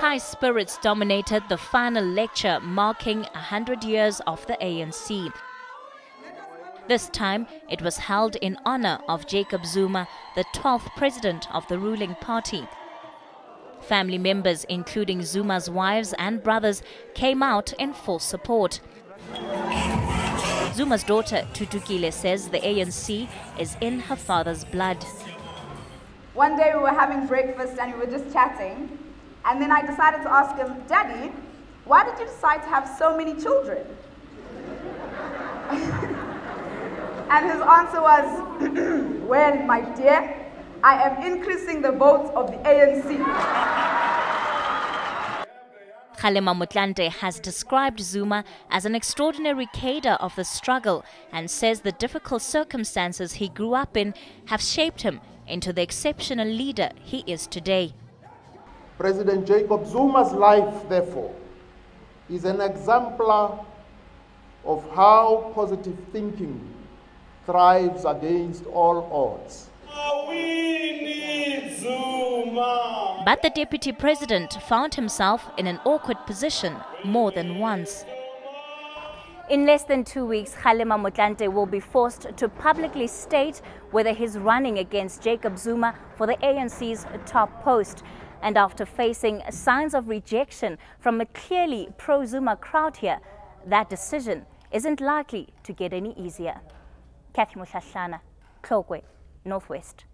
High spirits dominated the final lecture marking 100 years of the ANC. This time, it was held in honor of Jacob Zuma, the 12th president of the ruling party. Family members, including Zuma's wives and brothers, came out in full support. Zuma's daughter, Tutukile, says the ANC is in her father's blood. One day we were having breakfast and we were just chatting, and then I decided to ask him, "Daddy, why did you decide to have so many children?" And his answer was, "Well, my dear, I am increasing the votes of the ANC." Kgalema Motlanthe has described Zuma as an extraordinary cadre of the struggle and says the difficult circumstances he grew up in have shaped him into the exceptional leader he is today. President Jacob Zuma's life, therefore, is an exemplar of how positive thinking thrives against all odds. We need Zuma. But the deputy president found himself in an awkward position more than once. In less than 2 weeks, Kgalema Motlanthe will be forced to publicly state whether he's running against Jacob Zuma for the ANC's top post. And after facing signs of rejection from a clearly pro-Zuma crowd here, that decision isn't likely to get any easier. Cathy Mohlahlana, Tlokwe, Northwest.